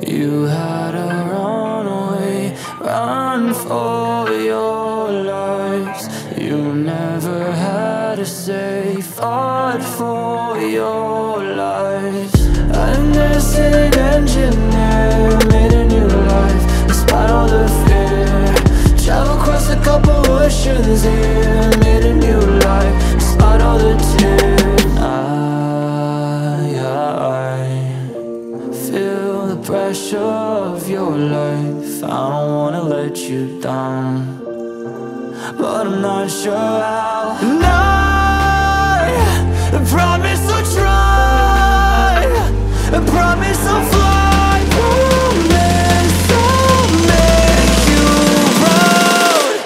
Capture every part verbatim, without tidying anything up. You had a runaway, run for your lives. You never had a say, fought for your lives. An engineer made a new life despite all the fear. Travel across a couple oceans here, made a new life despite all the tears. I, I feel the pressure of your life. I don't wanna let you down, but I'm not sure how. And I, I promise I'll try. I promise I'll fly, promise I'll make you proud.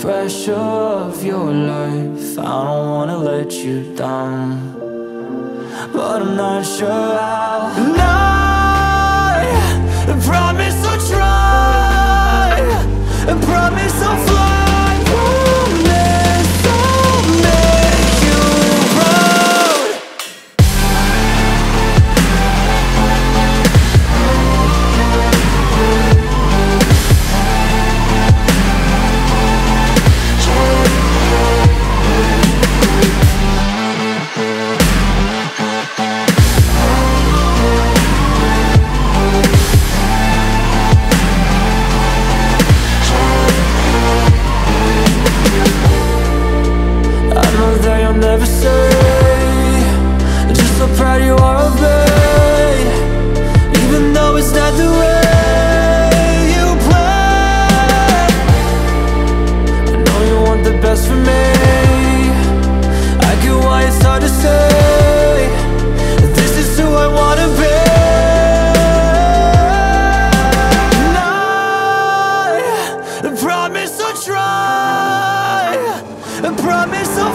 Pressure of your life. I don't wanna let you down, but I'm not sure how. And I, I promise I'll try. I promise I'll fly. Promise I'll make you proud. Never say, I'm just so proud you are of me, even though it's not the way you play. I know you want the best for me, I get why it's hard to say, this is who I wanna be. And I, I promise I'll try, I promise I'll